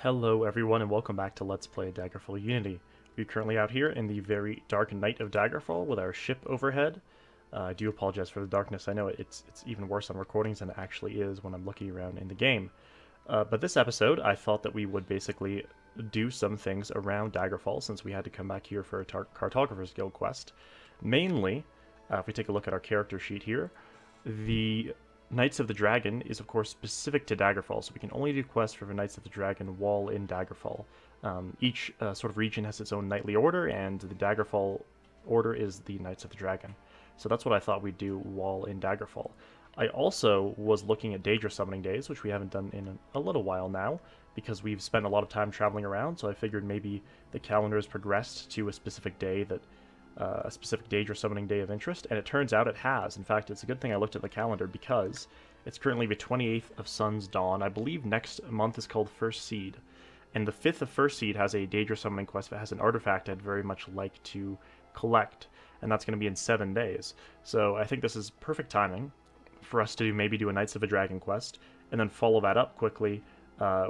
Hello everyone and welcome back to Let's Play Daggerfall Unity. We're currently out here in the very dark night of Daggerfall with our ship overhead. I do apologize for the darkness. I know it's even worse on recordings than it actually is when I'm looking around in the game. But this episode, I thought that we would basically do some things around Daggerfall since we had to come back here for a Cartographer's Guild quest. Mainly, if we take a look at our character sheet here, the Knights of the Dragon is, of course, specific to Daggerfall, so we can only do quests for the Knights of the Dragon while in Daggerfall. Each sort of region has its own knightly order, and the Daggerfall order is the Knights of the Dragon. So that's what I thought we'd do while in Daggerfall. I also was looking at Daedra summoning days, which we haven't done in a little while now, because we've spent a lot of time traveling around, so I figured maybe the calendar has progressed to a specific day that a specific Daedra summoning day of interest, and it turns out it has. In fact, it's a good thing I looked at the calendar because it's currently the 28th of Sun's Dawn. I believe next month is called First Seed, and the 5th of First Seed has a Daedra summoning quest that has an artifact I'd very much like to collect, and that's going to be in 7 days. So I think this is perfect timing for us to maybe do a Knights of the Dragon quest, and then follow that up quickly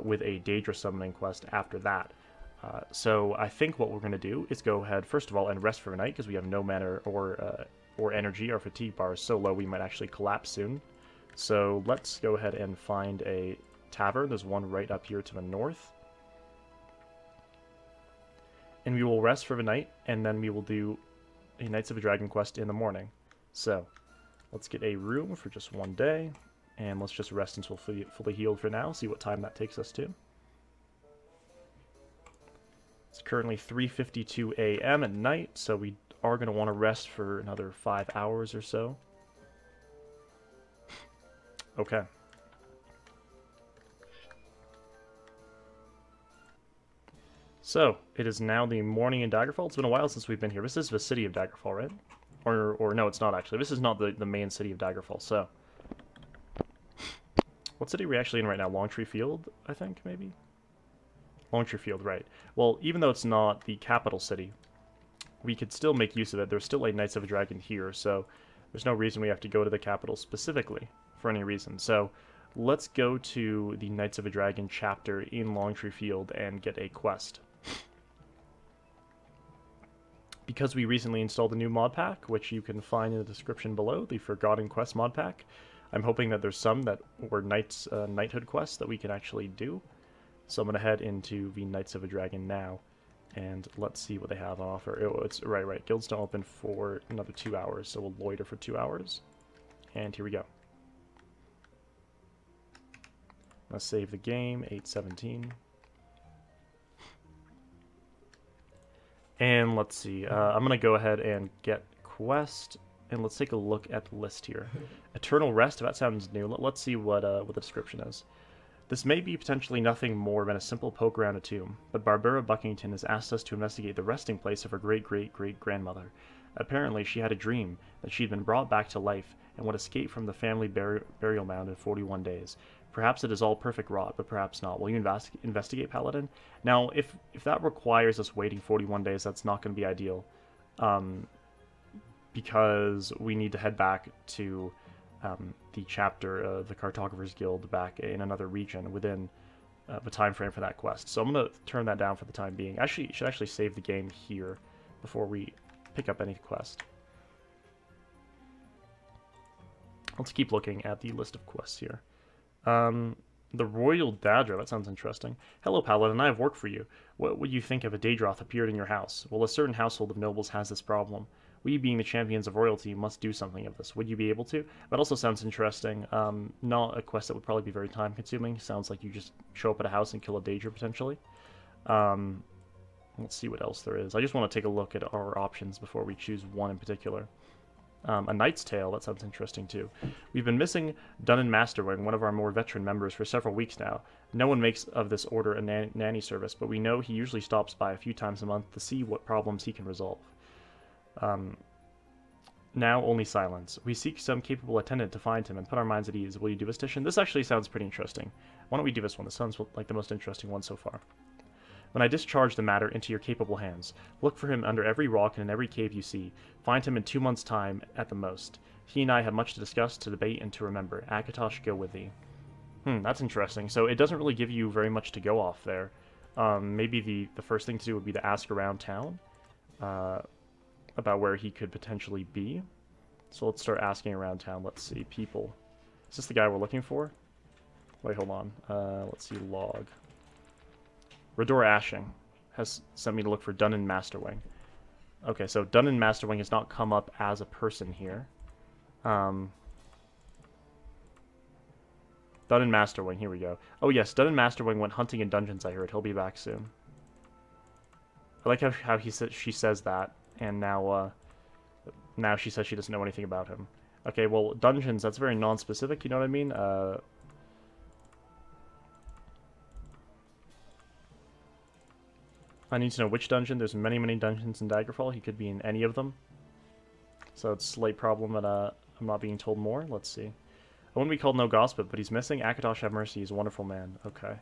with a Daedra summoning quest after that. So I think what we're going to do is go ahead, first of all, and rest for the night, because we have no mana or energy. Our fatigue bar is so low we might actually collapse soon. So let's go ahead and find a tavern. There's one right up here to the north. And we will rest for the night, and then we will do a Knights of the Dragon quest in the morning. So let's get a room for just 1 day, and let's just rest until fully healed for now, see what time that takes us to. It's currently 3:52 a.m. at night, so we are going to want to rest for another 5 hours or so. Okay. So, it is now the morning in Daggerfall. It's been a while since we've been here. This is the city of Daggerfall, right? Or no, it's not actually. This is not the main city of Daggerfall, so. What city are we actually in right now? Longtree Field, I think, maybe? Longtree Field, right. Well, even though it's not the capital city, we could still make use of it. There's still a Knights of the Dragon here, so there's no reason we have to go to the capital specifically for any reason. So let's go to the Knights of the Dragon chapter in Longtree Field and get a quest. Because we recently installed a new mod pack, which you can find in the description below, the Forgotten Quest mod pack, I'm hoping that there's some that were knighthood quests that we can actually do. So I'm going to head into the Knights of the Dragon now, and let's see what they have on offer. Oh, it's right. Guilds don't open for another 2 hours, so we'll loiter for 2 hours. And here we go. Let's save the game, 8:17. And let's see. I'm going to go ahead and get quest, and let's take a look at the list here. Eternal Rest, that sounds new. Let's see what the description is. This may be potentially nothing more than a simple poke around a tomb, but Barbara Buckington has asked us to investigate the resting place of her great-great-great-grandmother. Apparently, she had a dream that she had been brought back to life and would escape from the family burial mound in 41 days. Perhaps it is all perfect rot, but perhaps not. Will you investigate, Paladin? Now, if that requires us waiting 41 days, that's not going to be ideal, because we need to head back to the chapter of the Cartographer's Guild back in another region within the time frame for that quest. So I'm going to turn that down for the time being. Actually, should actually save the game here before we pick up any quest. Let's keep looking at the list of quests here. The Royal Daedra, that sounds interesting. Hello, Paladin, I have work for you. What would you think if a Daedroth appeared in your house? Well, a certain household of nobles has this problem. We, being the champions of royalty, must do something of this. Would you be able to? That also sounds interesting. Not a quest that would probably be very time-consuming. Sounds like you just show up at a house and kill a Daedra, potentially. Let's see what else there is. I just want to take a look at our options before we choose one in particular. A Knight's Tale, that sounds interesting, too. We've been missing Dunan Masterwing, one of our more veteran members, for several weeks now. No one makes of this order a nanny service, but we know he usually stops by a few times a month to see what problems he can resolve. Now only silence. We seek some capable attendant to find him and put our minds at ease. Will you do this, Tishian? This actually sounds pretty interesting. Why don't we do this one? This sounds like the most interesting one so far. When I discharge the matter into your capable hands, look for him under every rock and in every cave you see. Find him in 2 months' time at the most. He and I have much to discuss, to debate, and to remember. Akatosh, go with thee. That's interesting. So it doesn't really give you very much to go off there. Maybe the first thing to do would be to ask around town about where he could potentially be. So let's start asking around town. Let's see, people. Is this the guy we're looking for? Wait, hold on. Let's see, log. Rorder Ashing has sent me to look for Dunan Masterwing. Okay, so Dunan Masterwing has not come up as a person here. Dunan Masterwing, here we go. Oh yes, Dunan Masterwing went hunting in dungeons, I heard. He'll be back soon. I like how she says that, and now she says she doesn't know anything about him. Okay, well, dungeons, that's very non-specific, you know what I mean? I need to know which dungeon. There's many, many dungeons in Daggerfall. He could be in any of them. So it's a slight problem that I'm not being told more. Let's see. I wouldn't be called no gossip, but he's missing. Akatosh, have mercy. He's a wonderful man. Okay.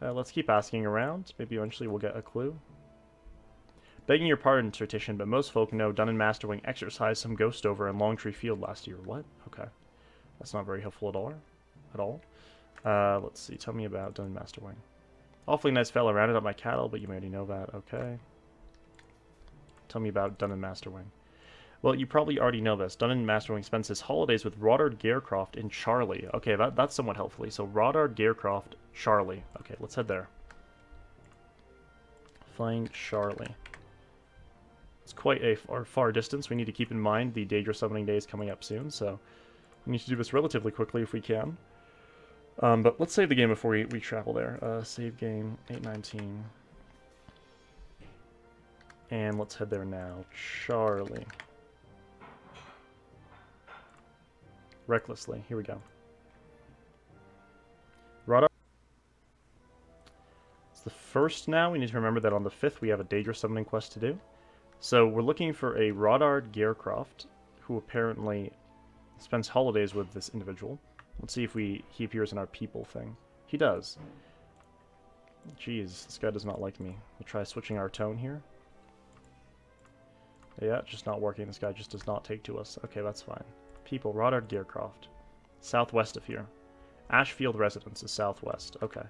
Let's keep asking around. Maybe eventually we'll get a clue. Begging your pardon, Sir Tishian, but most folk know Dunan Masterwing exercised some ghost over in Longtree Field last year. What? Okay. That's not very helpful at all. Let's see. Tell me about Dunan Masterwing. Awfully nice fella, rounded up my cattle, but you may already know that. Okay. Tell me about Dunan Masterwing. Well, you probably already know this. Dunan Masterwing spends his holidays with Roddard Gearcroft and Charlie. Okay, that's somewhat helpfully. So Roddard Gearcroft, Charlie. Okay, let's head there. Find Charlie. It's quite a far distance. We need to keep in mind the Daedra summoning day is coming up soon, so we need to do this relatively quickly if we can. But let's save the game before we travel there. Save game, 819. And let's head there now. Charlie. Recklessly. Here we go. Roddard. It's the first now. We need to remember that on the 5th we have a Daedra summoning quest to do. So we're looking for a Roddard Gearcroft, who apparently spends holidays with this individual. Let's see if he appears in our people thing. He does. Jeez, this guy does not like me. We'll try switching our tone here. Yeah, just not working. This guy just does not take to us. Okay, that's fine. People, Roddard Gearcroft. Southwest of here. Ashfield Residence is southwest. Okay.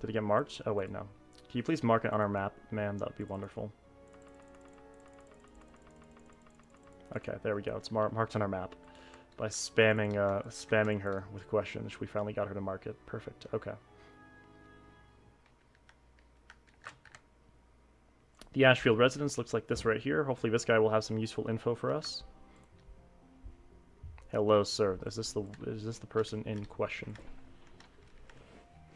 Did it get marked? Oh, wait, no. Can you please mark it on our map? Man, that would be wonderful. Okay, there we go. It's marked on our map. By spamming her with questions. We finally got her to mark it. Perfect. Okay. The Ashfield Residence looks like this right here. Hopefully this guy will have some useful info for us. Hello, sir. Is this the person in question?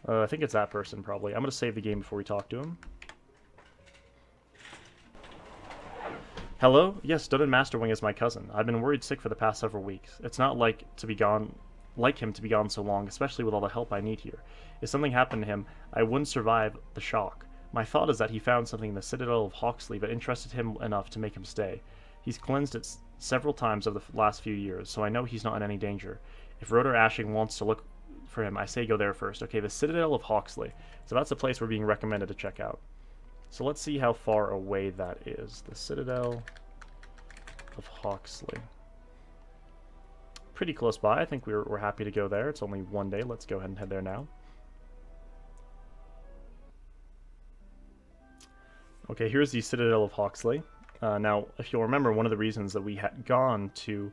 I think it's that person, probably. I'm going to save the game before we talk to him. Hello? Yes, Dunan Masterwing is my cousin. I've been worried sick for the past several weeks. It's not like him to be gone so long, especially with all the help I need here. If something happened to him, I wouldn't survive the shock. My thought is that he found something in the Citadel of Hawksley that interested him enough to make him stay. He's cleansed it several times over the last few years, so I know he's not in any danger. If Rorder Ashing wants to look for him, I say go there first. Okay, the Citadel of Hawksley. So that's the place we're being recommended to check out. So let's see how far away that is. The Citadel of Hawksley. Pretty close by. I think we're happy to go there. It's only one day. Let's go ahead and head there now. Okay, here's the Citadel of Hawksley. Now, if you'll remember, one of the reasons that we had gone to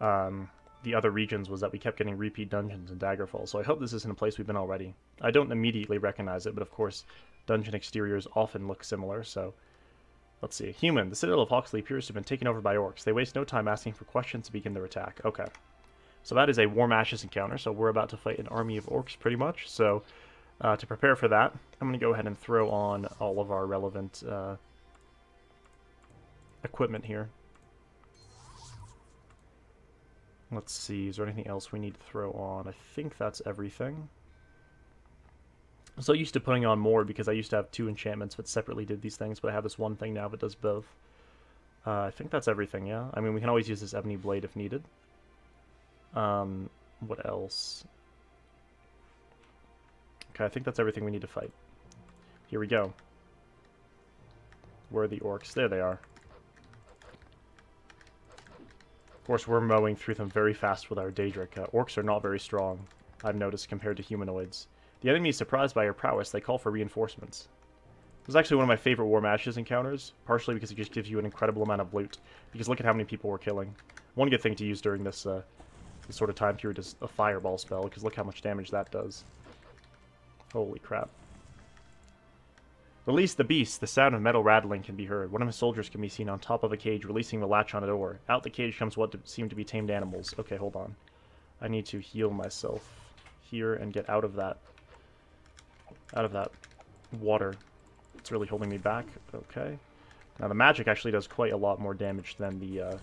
the other regions was that we kept getting repeat dungeons in Daggerfall. So I hope this isn't a place we've been already. I don't immediately recognize it, but of course, dungeon exteriors often look similar, so let's see. Human, the Citadel of Hawksley appears to have been taken over by orcs. They waste no time asking for questions to begin their attack. Okay. So that is a Warm Ashes encounter, so we're about to fight an army of orcs pretty much. So to prepare for that, I'm going to go ahead and throw on all of our relevant equipment here. Let's see, is there anything else we need to throw on? I think that's everything. I'm so used to putting on more because I used to have 2 enchantments that separately did these things, but I have this one thing now that does both. I think that's everything, yeah? I mean, we can always use this Ebony Blade if needed. What else? Okay, I think that's everything we need to fight. Here we go. Where are the orcs? There they are. Of course, we're mowing through them very fast with our Daedric. Orcs are not very strong I've noticed, compared to humanoids. The enemy is surprised by your prowess, they call for reinforcements. This is actually one of my favorite Warm Ashes encounters, partially because it just gives you an incredible amount of loot, because look at how many people we're killing. One good thing to use during this sort of time period is a fireball spell, because look how much damage that does. Holy crap. Release the beast. The sound of metal rattling can be heard. One of his soldiers can be seen on top of a cage, releasing the latch on a door. Out the cage comes what seem to be tamed animals. Okay, hold on. I need to heal myself here and get out of that water. It's really holding me back. Okay. Now the magic actually does quite a lot more damage than the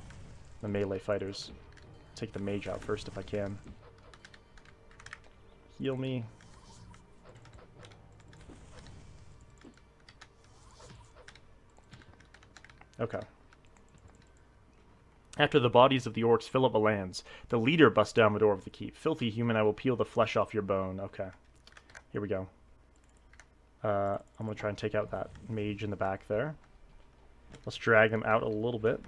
melee fighters. Take the mage out first if I can. Heal me. Okay. After the bodies of the orcs fill up the lands, the leader busts down the door of the keep. Filthy human, I will peel the flesh off your bone. Okay. Here we go. I'm going to try and take out that mage in the back there. Let's drag them out a little bit.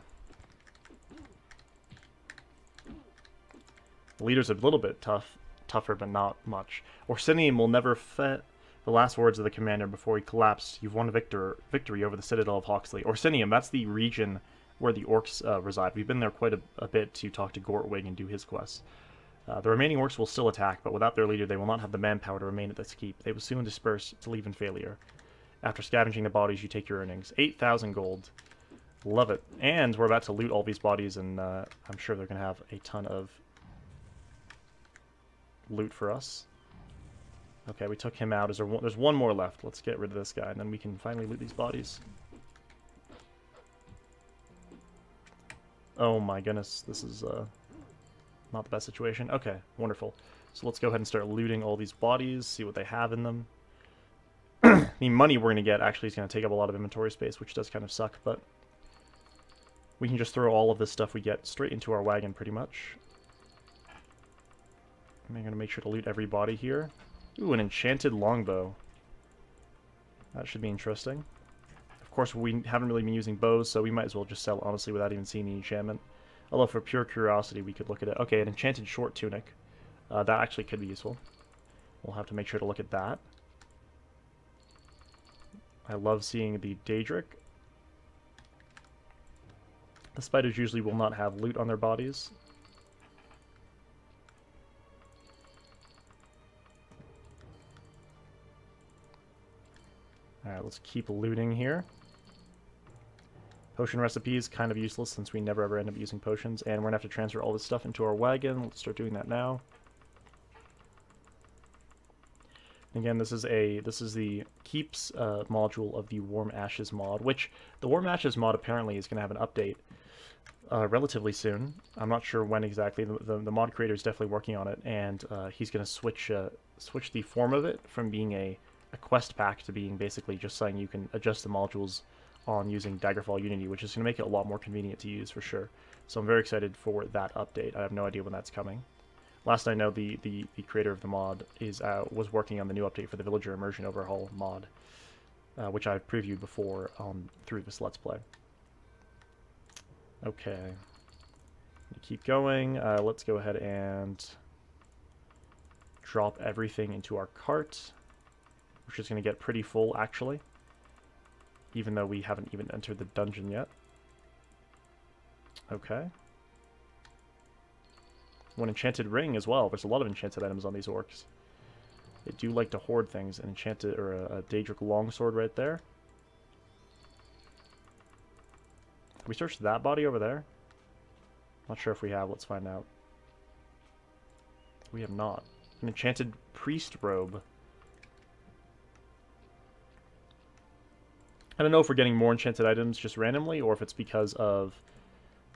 The leader's a little bit tougher, but not much. Orsinium will never fit. The last words of the commander before he collapsed. You've won victory over the Citadel of Hawksley. Orsinium, that's the region where the orcs reside. We've been there quite a bit to talk to Gortwig and do his quests. The remaining orcs will still attack, but without their leader they will not have the manpower to remain at this keep. They will soon disperse to leave in failure. After scavenging the bodies, you take your earnings. 8,000 gold. Love it. And we're about to loot all these bodies, and I'm sure they're going to have a ton of loot for us. Okay, we took him out. There's one more left. Let's get rid of this guy, and then we can finally loot these bodies. Oh my goodness, this is not the best situation. Okay, wonderful. So let's go ahead and start looting all these bodies, see what they have in them. The money we're going to get actually is going to take up a lot of inventory space, which does kind of suck, but we can just throw all of this stuff we get straight into our wagon pretty much. I'm going to make sure to loot every body here. Ooh, an enchanted longbow. That should be interesting. Of course, we haven't really been using bows, so we might as well just sell, honestly, without even seeing the enchantment. Although, for pure curiosity, we could look at it. Okay, an enchanted short tunic. That actually could be useful. We'll have to make sure to look at that. I love seeing the Daedric. The spiders usually will not have loot on their bodies. Alright, let's keep looting here. Potion recipes, kind of useless since we never ever end up using potions. And we're going to have to transfer all this stuff into our wagon. Let's start doing that now. And again, this is the Keeps module of the Warm Ashes mod, which the Warm Ashes mod apparently is going to have an update relatively soon. I'm not sure when exactly. The mod creator is definitely working on it, and he's going to switch the form of it from being a quest pack to being basically just saying you can adjust the modules on using Daggerfall Unity, which is going to make it a lot more convenient to use for sure. So I'm very excited for that update. I have no idea when that's coming. Last I know, the creator of the mod was working on the new update for the Villager Immersion Overhaul mod, which I previewed before through this Let's Play. Okay. Keep going. Let's go ahead and drop everything into our cart, which is going to get pretty full, actually, even though we haven't even entered the dungeon yet. Okay. One enchanted ring as well. There's a lot of enchanted items on these orcs. They do like to hoard things. An enchanted, or a Daedric longsword right there. Have we searched that body over there? Not sure if we have. Let's find out. We have not. An enchanted priest robe. I don't know if we're getting more enchanted items just randomly, or if it's because of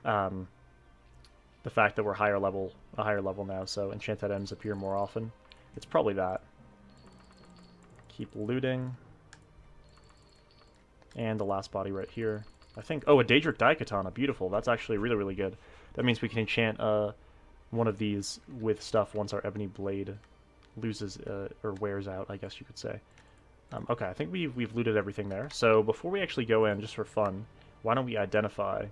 the fact that we're a higher level now, so enchanted items appear more often. It's probably that. Keep looting. And the last body right here, I think. Oh, a Daedric Daikatana. Beautiful. That's actually really, really good. That means we can enchant one of these with stuff once our ebony blade loses or wears out, I guess you could say. Okay, I think we've looted everything there. So before we actually go in, just for fun, why don't we identify...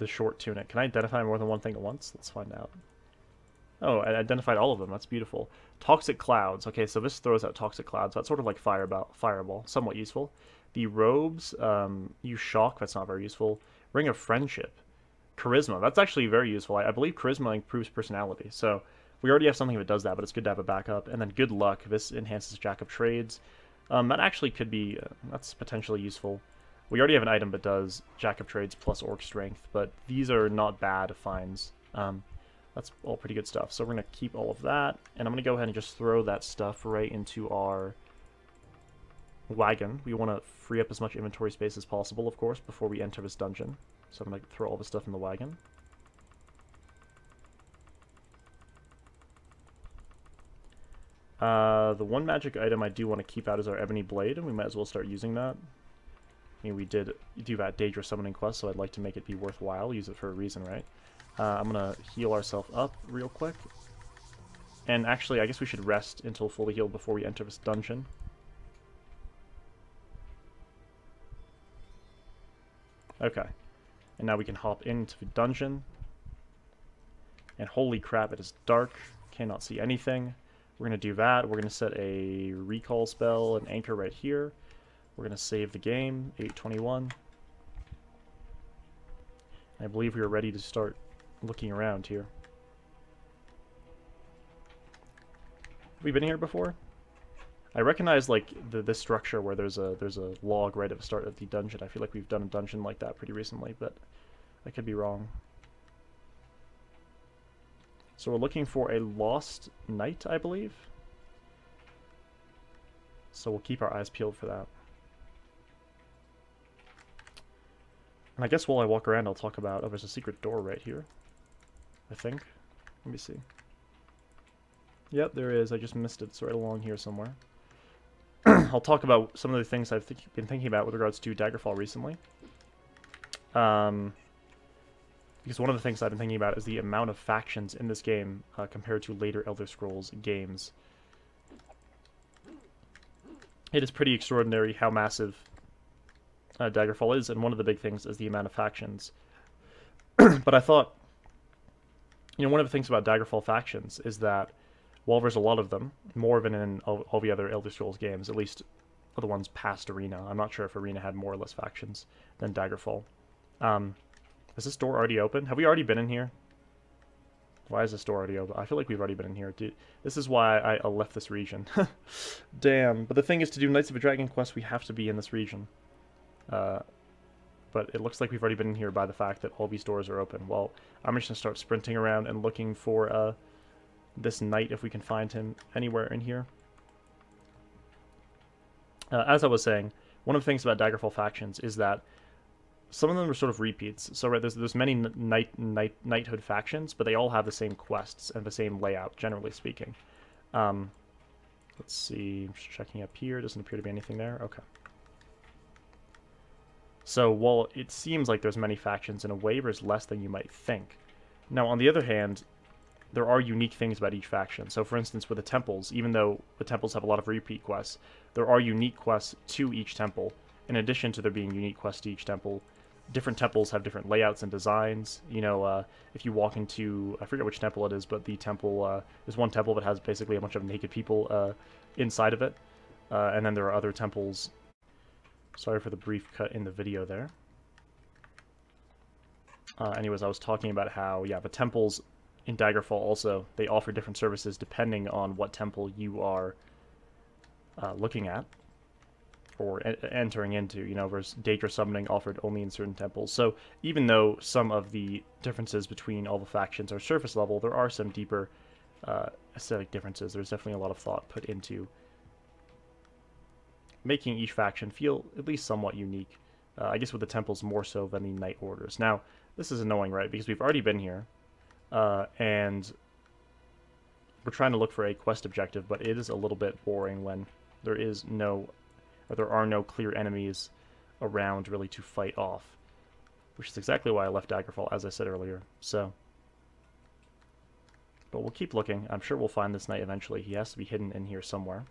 the short tunic. Can I identify more than one thing at once? Let's find out. Oh, I identified all of them. That's beautiful. Toxic clouds. Okay, so this throws out toxic clouds. That's sort of like fireball. Somewhat useful. The robes, you shock. That's not very useful. Ring of friendship. Charisma. That's actually very useful. I believe charisma improves personality. So we already have something that does that, but it's good to have a backup. And then good luck. This enhances jack of trades. That actually could be, that's potentially useful. We already have an item that does jack of trades plus orc strength, but these are not bad finds. That's all pretty good stuff. So we're going to keep all of that, and I'm going to go ahead and just throw that stuff right into our wagon. We want to free up as much inventory space as possible, of course, before we enter this dungeon. So I'm going to throw all the stuff in the wagon. The one magic item I do want to keep out is our Ebony Blade, and we might as well start using that. I mean, we did do that Daedra summoning quest, so I'd like to make it be worthwhile. Use it for a reason, right? I'm going to heal ourselves up real quick. And actually, I guess we should rest until fully healed before we enter this dungeon. Okay. And now we can hop into the dungeon. And holy crap, it is dark. Cannot see anything. We're going to do that. We're going to set a recall spell, an anchor right here. We're going to save the game, 8:21. I believe we are ready to start looking around here. Have we been here before? I recognize like this structure where there's a log right at the start of the dungeon. I feel like we've done a dungeon like that pretty recently, but I could be wrong. So we're looking for a lost knight, I believe. So we'll keep our eyes peeled for that. And I guess while I walk around, I'll talk about... Oh, there's a secret door right here, I think. Let me see. Yep, there is. I just missed it. It's right along here somewhere. I'll talk about some of the things I've been thinking about with regards to Daggerfall recently. Because one of the things I've been thinking about is the amount of factions in this game compared to later Elder Scrolls games. It is pretty extraordinary how massive Daggerfall is, and one of the big things is the amount of factions. But I thought, you know, one of the things about Daggerfall factions is that while there's a lot of them, more than in all the other Elder Scrolls games, at least the ones past Arena. I'm not sure if Arena had more or less factions than Daggerfall. Is this door already open? Have we already been in here? Why is this door already open? I feel like we've already been in here. Dude, this is why I left this region. Damn. But the thing is, to do Knights of the Dragon quest, we have to be in this region. But it looks like we've already been in here by the fact that all these doors are open. Well, I'm just going to start sprinting around and looking for this knight if we can find him anywhere in here. As I was saying, one of the things about Daggerfall factions is that some of them are sort of repeats. So right, there's many knighthood factions, but they all have the same quests and the same layout, generally speaking. Let's see, I'm just checking up here. Doesn't appear to be anything there. Okay. So while it seems like there's many factions, in a way, there's less than you might think. Now, on the other hand, there are unique things about each faction. So for instance, with the temples, even though the temples have a lot of repeat quests, there are unique quests to each temple. In addition to there being unique quests to each temple, different temples have different layouts and designs. You know, if you walk into, I forget which temple it is, but the temple, there's one temple that has basically a bunch of naked people inside of it. And then there are other temples. Sorry for the brief cut in the video there. Anyways, I was talking about how, yeah, the temples in Daggerfall also, they offer different services depending on what temple you are looking at or entering into. You know, versus Daedra summoning offered only in certain temples. So even though some of the differences between all the factions are surface level, there are some deeper aesthetic differences. There's definitely a lot of thought put into making each faction feel at least somewhat unique. I guess with the temples more so than the knight orders. Now, this is annoying, right? Because we've already been here, and we're trying to look for a quest objective, but it is a little bit boring when there is no... there are no clear enemies around really to fight off, which is exactly why I left Daggerfall, as I said earlier. So, but we'll keep looking. I'm sure we'll find this knight eventually. He has to be hidden in here somewhere.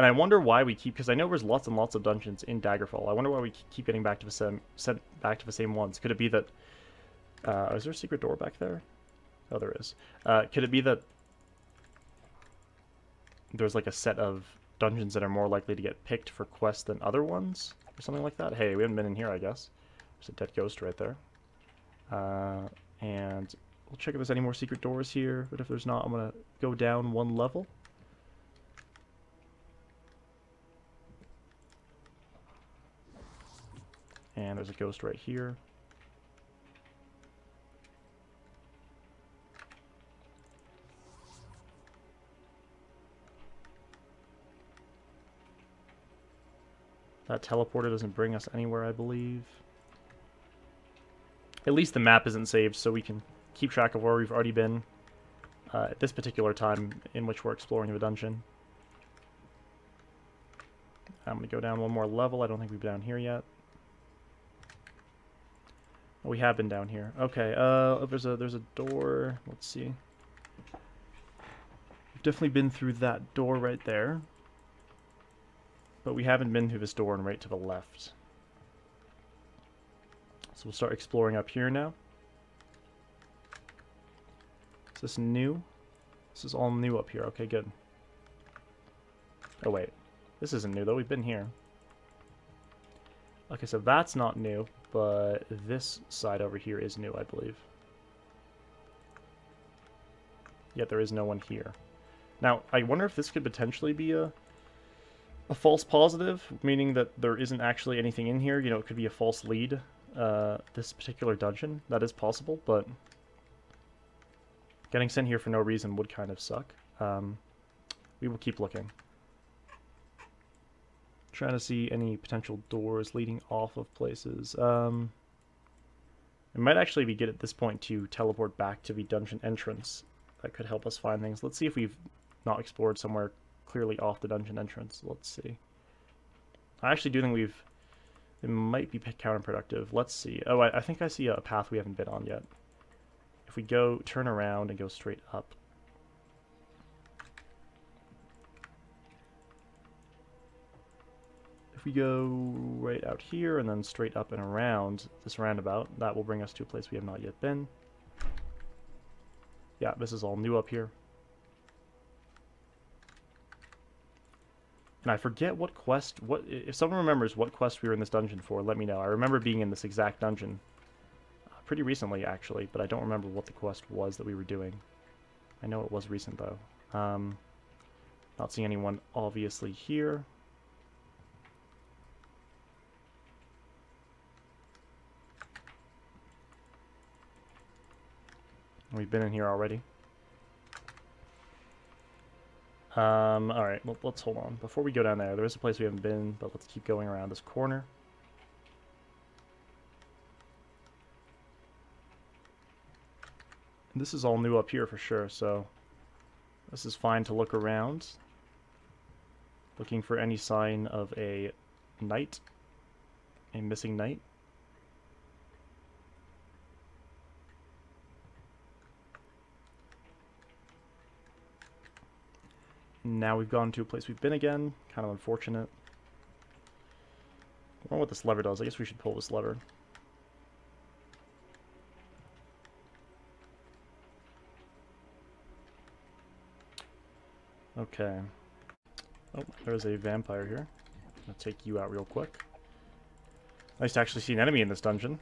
And I wonder why we keep, because I know there's lots and lots of dungeons in Daggerfall. I wonder why we keep getting back to the same, sent back to the same ones. Could it be that? Is there a secret door back there? Oh, there is. Could it be that there's like a set of dungeons that are more likely to get picked for quests than other ones, or something like that? Hey, we haven't been in here, I guess. There's a dead ghost right there. And we'll check if there's any more secret doors here. But if there's not, I'm gonna go down one level. And there's a ghost right here. That teleporter doesn't bring us anywhere, I believe. At least the map isn't saved, so we can keep track of where we've already been at this particular time in which we're exploring the dungeon. I'm going to go down one more level. I don't think we've been down here yet. We have been down here. Okay, there's a door. Let's see. We've definitely been through that door right there. But we haven't been through this door and right to the left. So we'll start exploring up here now. Is this new? This is all new up here. Okay, good. Oh, wait. This isn't new, though. We've been here. Okay, so that's not new. But this side over here is new, I believe. Yet there is no one here. Now, I wonder if this could potentially be a false positive, meaning that there isn't actually anything in here. You know, it could be a false lead, this particular dungeon. That is possible, but getting sent here for no reason would kind of suck. We will keep looking. Trying to see any potential doors leading off of places. It might actually be good at this point to teleport back to the dungeon entrance. That could help us find things. Let's see if we've not explored somewhere clearly off the dungeon entrance. Let's see. I actually do think we've... It might be counterproductive. Let's see. Oh, I think I see a path we haven't been on yet. If we go turn around and go straight up. If we go right out here and then straight up and around this roundabout, that will bring us to a place we have not yet been. Yeah, this is all new up here. And I forget what quest, if someone remembers what quest we were in this dungeon for, let me know. I remember being in this exact dungeon pretty recently, actually, but I don't remember what the quest was that we were doing. I know it was recent, though. Not seeing anyone obviously here. We've been in here already. Alright, well, let's hold on. Before we go down there, there is a place we haven't been, but let's keep going around this corner. And this is all new up here for sure, so this is fine to look around. Looking for any sign of a knight, a missing knight. Now we've gone to a place we've been again. Kind of unfortunate. I don't know what this lever does. I guess we should pull this lever. Okay. Oh, there's a vampire here. I'm going to take you out real quick. Nice to actually see an enemy in this dungeon.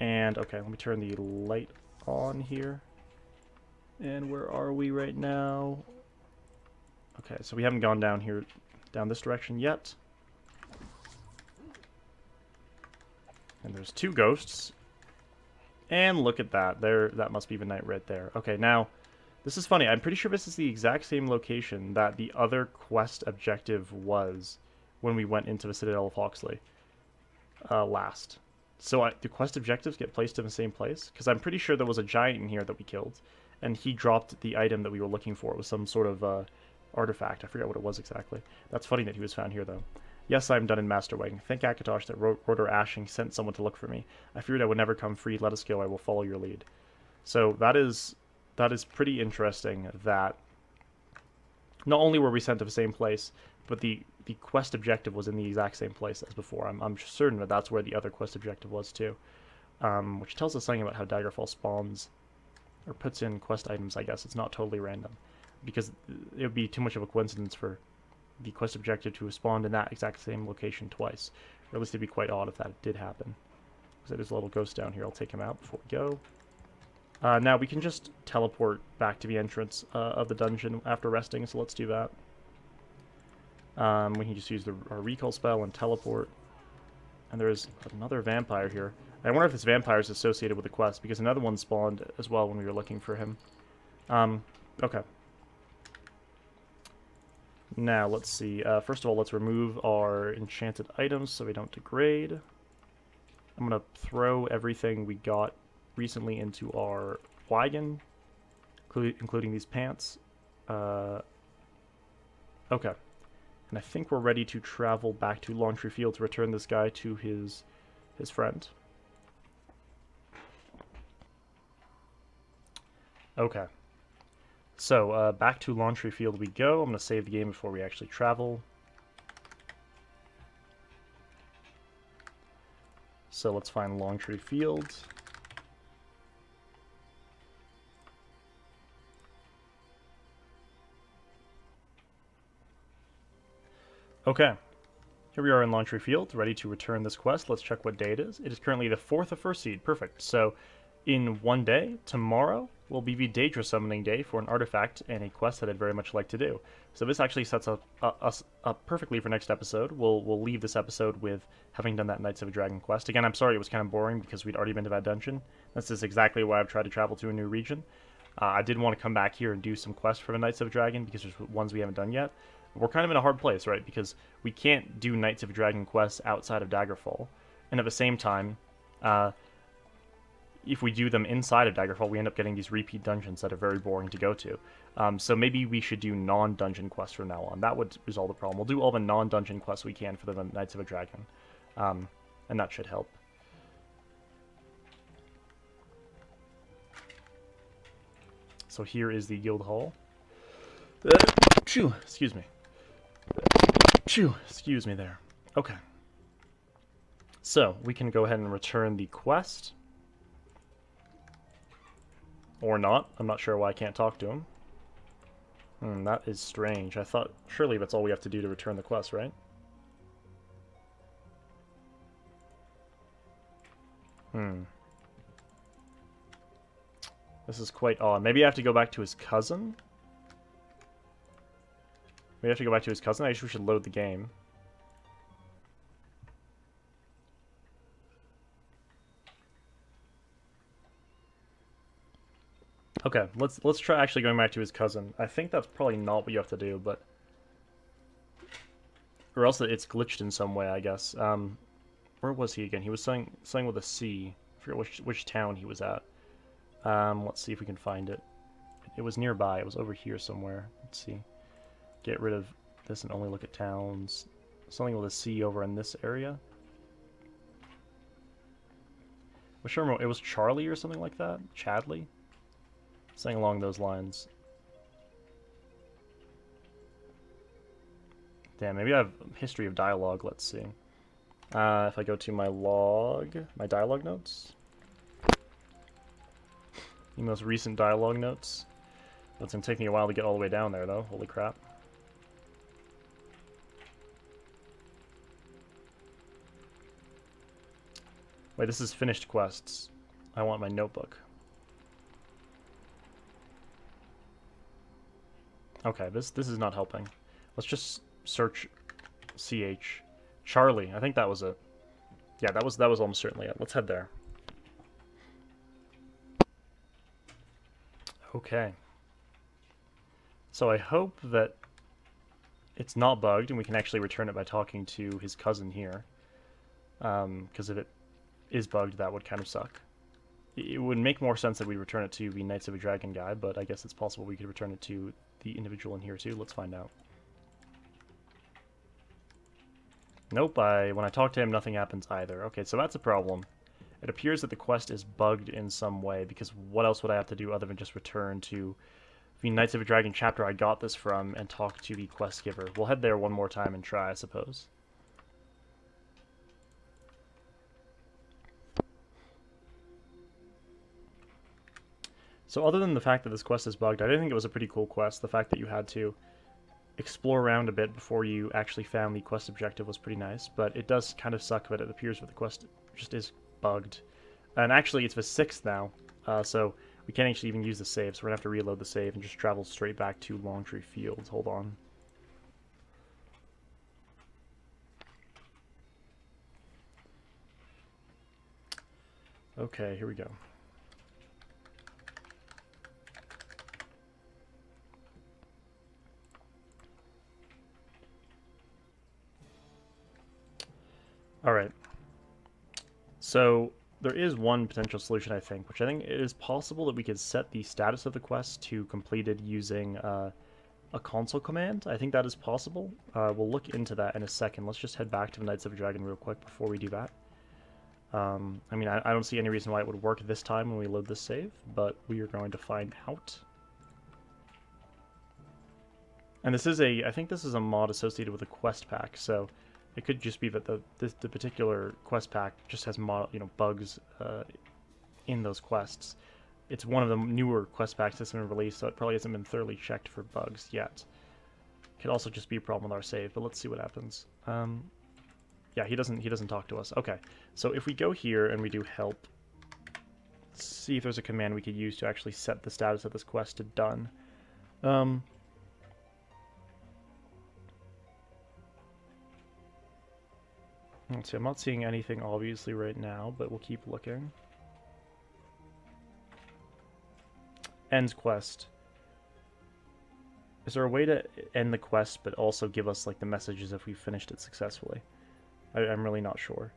And, okay, let me turn the light on here. And where are we right now? Okay, so we haven't gone down here, down this direction yet. And there's two ghosts. And look at that. There, that must be the knight right there. Okay, now, this is funny. I'm pretty sure this is the exact same location that the other quest objective was when we went into the Citadel of Hawksley last. So the quest objectives get placed in the same place? Because I'm pretty sure there was a giant in here that we killed. And he dropped the item that we were looking for. It was some sort of artifact. I forget what it was exactly. That's funny that he was found here, though. Yes, I'm Dunan Masterwing. Thank Akatosh that Rorder Ashing sent someone to look for me. I feared I would never come free. Let us go. I will follow your lead. So that is pretty interesting that Not only were we sent to the same place, but the quest objective was in the exact same place as before. I'm certain that that's where the other quest objective was too, which tells us something about how Daggerfall spawns or puts in quest items, I guess. It's not totally random, because it would be too much of a coincidence for the quest objective to have spawned in that exact same location twice. Or at least it'd be quite odd if that did happen. So there's a little ghost down here. I'll take him out before we go. Now we can just teleport back to the entrance of the dungeon after resting, so let's do that. We can just use our recall spell and teleport. And there is another vampire here. I wonder if this vampire is associated with the quest, because another one spawned as well when we were looking for him. Okay. Now, let's see. First of all, let's remove our enchanted items so they don't degrade. I'm going to throw everything we got recently into our wagon, including these pants. Okay. And I think we're ready to travel back to Longtree Field to return this guy to his friend. Okay. So, back to Longtree Field we go. I'm going to save the game before we actually travel. So let's find Longtree Field. Okay, here we are in Longtree Field, ready to return this quest. Let's check what day it is. It is currently the 4th of First Seed. Perfect. So, in one day, tomorrow, will be the Daedra summoning day for an artifact and a quest that I'd very much like to do. So this actually sets us up perfectly for next episode. We'll leave this episode with having done that Knights of the Dragon quest. Again, I'm sorry it was kind of boring because we'd already been to that dungeon. That's just exactly why I've tried to travel to a new region. I did want to come back here and do some quests for the Knights of the Dragon because there's ones we haven't done yet. We're kind of in a hard place, right? Because we can't do Knights of the Dragon quests outside of Daggerfall. And at the same time, if we do them inside of Daggerfall, we end up getting these repeat dungeons that are very boring to go to. So maybe we should do non-dungeon quests from now on. That would resolve the problem. We'll do all the non-dungeon quests we can for the Knights of the Dragon. And that should help. So here is the guild hall. Excuse me. Excuse me there. Okay. So we can go ahead and return the quest. Or not. I'm not sure why I can't talk to him. That is strange. I thought, surely that's all we have to do to return the quest, right? This is quite odd. Maybe I have to go back to his cousin? Maybe I have to go back to his cousin? I guess we should load the game. Okay, let's try actually going back to his cousin. I think that's probably not what you have to do, but... Or else it's glitched in some way, I guess. Where was he again? He was something with a C. I forget which town he was at. Let's see if we can find it. It was nearby. It was over here somewhere. Let's see. Get rid of this and only look at towns. Something with a C over in this area. I'm sure it was Charlie or something like that. Chadley? Something along those lines. Damn, maybe I have history of dialogue. Let's see. If I go to my log, my dialogue notes. The most recent dialogue notes. That's going to take me a while to get all the way down there, though. Holy crap. Wait, this is finished quests. I want my notebook. Okay, this is not helping. Let's just search CH. Charlie, I think that was it. Yeah, that was almost certainly it. Let's head there. Okay. So I hope that it's not bugged and we can actually return it by talking to his cousin here. Because if it is bugged, that would kind of suck. It would make more sense that we return it to the Knights of the Dragon guy, but I guess it's possible we could return it to the individual in here too. Let's find out. Nope, when I talk to him, nothing happens either. Okay, so that's a problem. It appears that the quest is bugged in some way, because what else would I have to do other than just return to the Knights of the Dragon chapter I got this from and talk to the quest giver. We'll head there one more time and try, I suppose. So other than the fact that this quest is bugged, I did think it was a pretty cool quest. The fact that you had to explore around a bit before you actually found the quest objective was pretty nice, but it does kind of suck that it appears that the quest just is bugged. And actually, it's the 6th now, so we can't actually even use the save, so we're going to have to reload the save and just travel straight back to Longtree Field. Hold on. Okay, here we go. Alright, so there is one potential solution, I think, which I think it is possible that we could set the status of the quest to completed using a console command. I think that is possible. We'll look into that in a second. Let's just head back to the Knights of the Dragon real quick before we do that. I mean, I don't see any reason why it would work this time when we load this save, but we are going to find out. And this is a, I think this is a mod associated with a quest pack, so it could just be that the particular quest pack just has bugs in those quests. It's one of the newer quest packs that's been released, so it probably hasn't been thoroughly checked for bugs yet. Could also just be a problem with our save, but let's see what happens. Yeah, he doesn't talk to us. Okay, so if we go here and we do help, let's see if there's a command we could use to actually set the status of this quest to done. Let's see, I'm not seeing anything obviously right now, but we'll keep looking. Ends quest. Is there a way to end the quest but also give us like the messages if we finished it successfully? I'm really not sure.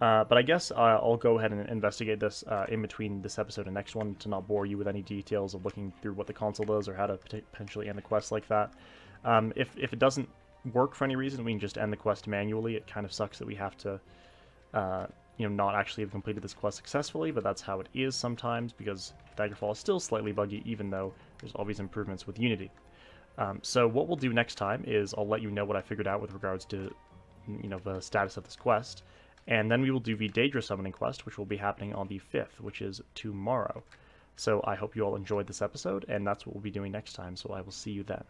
But I guess I'll go ahead and investigate this in between this episode and next one to not bore you with any details of looking through what the console does or how to potentially end the quest like that. If it doesn't work for any reason, we can just end the quest manually. It kind of sucks that we have to not actually have completed this quest successfully, but that's how it is sometimes, because Daggerfall is still slightly buggy even though there's always improvements with Unity. So what we'll do next time is I'll let you know what I figured out with regards to the status of this quest, and then we will do the Daedra summoning quest, which will be happening on the 5th, which is tomorrow. So I hope you all enjoyed this episode, and that's what we'll be doing next time, so I will see you then.